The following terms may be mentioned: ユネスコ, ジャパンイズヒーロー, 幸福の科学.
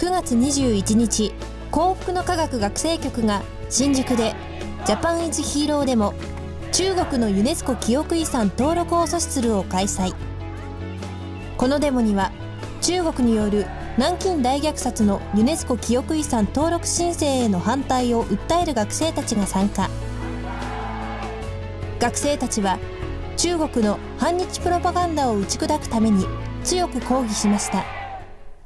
9月21日幸福の科学学生局が新宿でジャパンイズヒーローデモ中国のユネスコ記憶遺産登録を阻止するを開催。このデモには中国による南京大虐殺のユネスコ記憶遺産登録申請への反対を訴える学生たちが参加。学生たちは中国の反日プロパガンダを打ち砕くために強く抗議しました。